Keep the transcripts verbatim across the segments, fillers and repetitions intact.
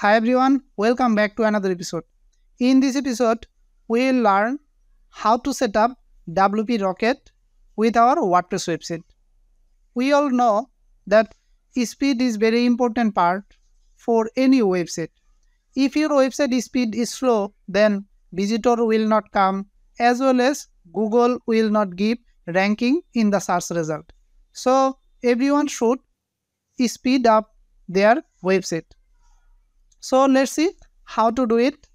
Hi everyone, welcome back to another episode. In this episode, we will learn how to set up W P Rocket with our WordPress website. We all know that speed is very important part for any website. If your website speed is slow, then visitor will not come, as well as Google will not give ranking in the search result. So everyone should speed up their website. So let's see how to do it.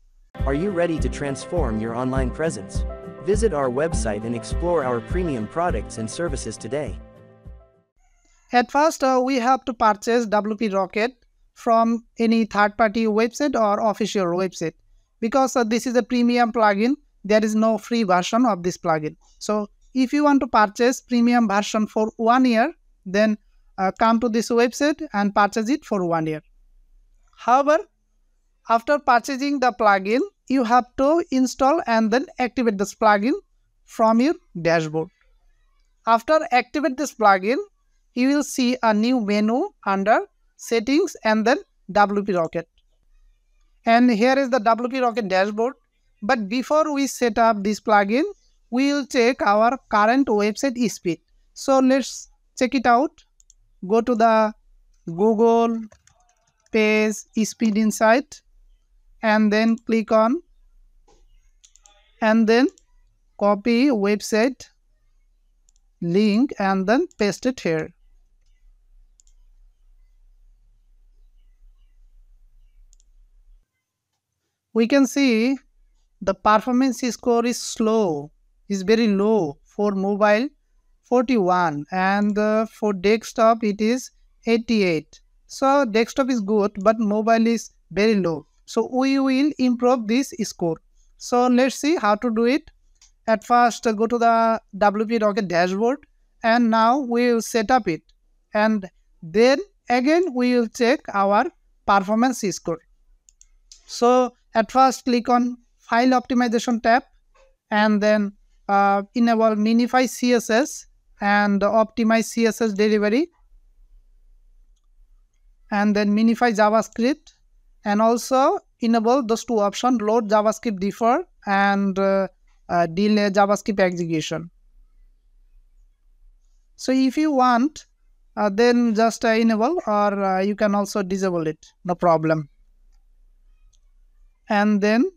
Are you ready to transform your online presence? Visit our website and explore our premium products and services today. At first, uh, we have to purchase W P Rocket from any third-party website or official website. Because uh, this is a premium plugin, there is no free version of this plugin. So if you want to purchase premium version for one year, then uh, come to this website and purchase it for one year. However, after purchasing the plugin, you have to install and then activate this plugin from your dashboard. After activate this plugin, you will see a new menu under settings and then W P Rocket. And here is the W P Rocket dashboard. But before we set up this plugin, we will check our current website speed. So let's check it out. Go to the Google PageSpeed Insight and then click on and then copy website link and then paste it here. We can see the performance score is slow, is very low for mobile forty-one and uh, for desktop it is eighty-eight. So desktop is good, but mobile is very low. So we will improve this score. So let's see how to do it. At first, uh, go to the W P Rocket dashboard and now we will set up it. And then again, we will check our performance score. So at first, click on File Optimization tab and then uh, enable Minify C S S and optimize C S S delivery. And then minify JavaScript, and also enable those two options, load JavaScript defer and uh, uh, delay JavaScript execution. So if you want, uh, then just uh, enable, or uh, you can also disable it, no problem. And then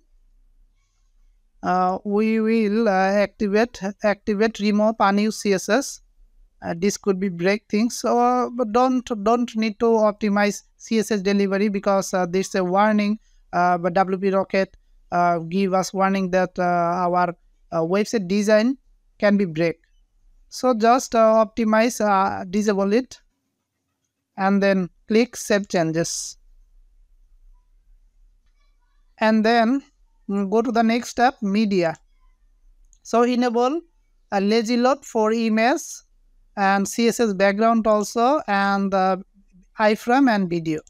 uh, we will uh, activate activate remove unused C S S. Uh, this could be break things, so uh, but don't don't need to optimize C S S delivery because uh, there's a warning. Uh, but W P Rocket uh, give us warning that uh, our uh, website design can be break. So just uh, optimize, uh, disable it, and then click Save Changes. And then go to the next step, media. So enable a lazy load for image and C S S background also, and the iframe and video.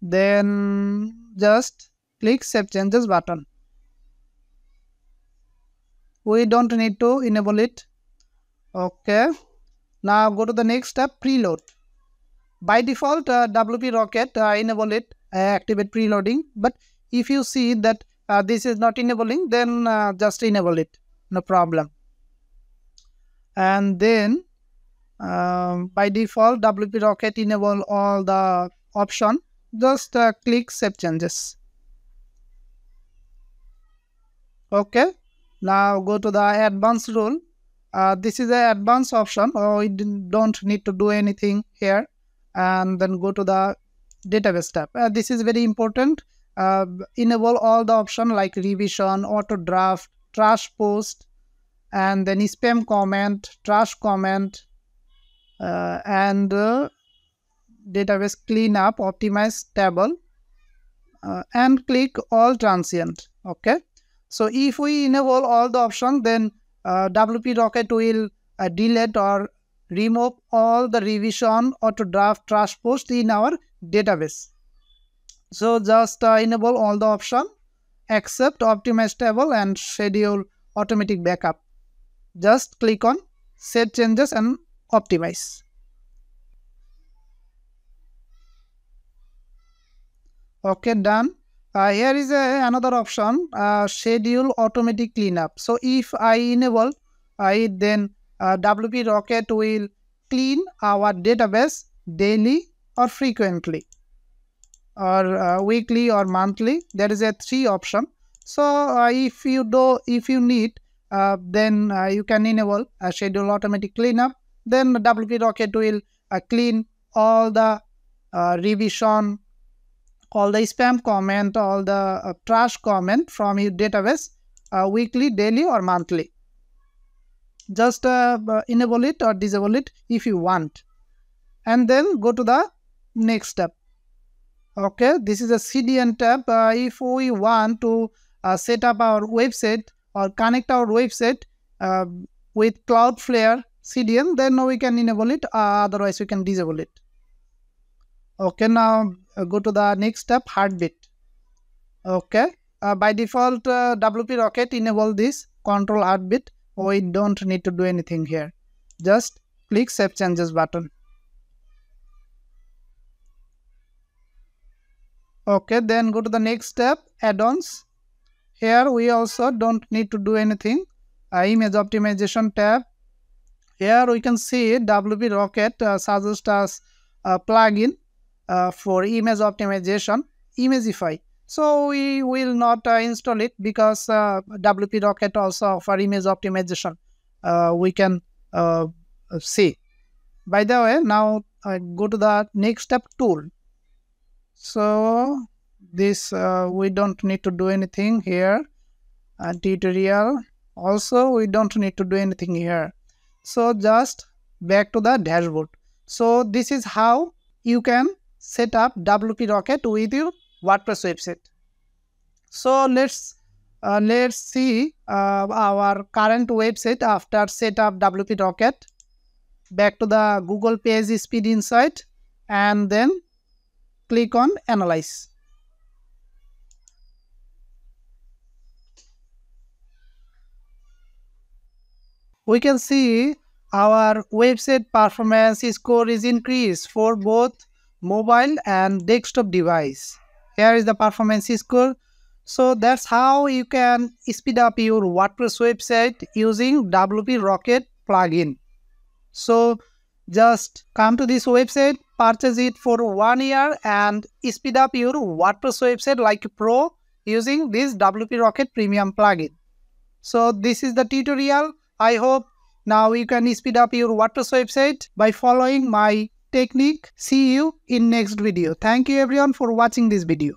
Then just click Save Changes button. We don't need to enable it. Okay. Now go to the next step, preload. By default, uh, W P Rocket uh, enable it, uh, activate preloading. But if you see that uh, this is not enabling, then uh, just enable it. No problem. And then um, by default, W P Rocket enable all the option. Just uh, click Save Changes. Okay. Now go to the advanced rule. Uh, this is the advanced option. Oh, we don't need to do anything here. And then go to the database tab. Uh, this is very important. Uh, enable all the option like revision, auto draft, trash post, and then spam comment, trash comment, uh, and uh, database cleanup, optimize table, uh, and click all transient. Okay. So if we enable all the options, then uh, W P Rocket will uh, delete or remove all the revision, auto draft, trash post in our database. So just uh, enable all the option, accept optimize table and schedule automatic backup. Just click on Save Changes and optimize. Okay, done. Uh, here is a, another option, uh, schedule automatic cleanup. So if I enable it, then uh, W P Rocket will clean our database daily or frequently, or uh, weekly or monthly. There is a three option. So uh, if you do, if you need, uh, then uh, you can enable a schedule automatic cleanup. Then W P Rocket will uh, clean all the uh, revision, all the spam comment, all the uh, trash comment from your database uh, weekly, daily or monthly. Just uh, enable it or disable it if you want. And then go to the next step. Okay, this is a C D N tab. Uh, if we want to uh, set up our website or connect our website uh, with Cloudflare C D N, then we can enable it, uh, otherwise we can disable it. Okay, now uh, go to the next step, heartbeat. Okay, uh, by default uh, W P Rocket enable this control heartbeat. We don't need to do anything here. Just click save changes button. Okay, then go to the next step, add-ons. Here we also don't need to do anything. Uh, image optimization tab. Here we can see W P Rocket uh, suggests us a plugin Uh, for image optimization, Imagify. So we will not uh, install it because uh, W P Rocket also for image optimization uh, we can uh, see. By the way, now I go to the next step, tool. So this uh, we don't need to do anything here. Uh, tutorial also we don't need to do anything here. So just back to the dashboard. So this is how you can set up W P Rocket with your WordPress website. So let's uh, let's see uh, our current website after set up W P Rocket. Back to the Google PageSpeed Insight and then click on Analyze. We can see our website performance score is increased for both mobile and desktop device. Here is the performance score. So that's how you can speed up your WordPress website using W P Rocket plugin. So just come to this website, purchase it for one year and speed up your WordPress website like a pro using this W P Rocket premium plugin. So this is the tutorial. I hope now you can speed up your WordPress website by following my technique. See you in next video. Thank you everyone for watching this video.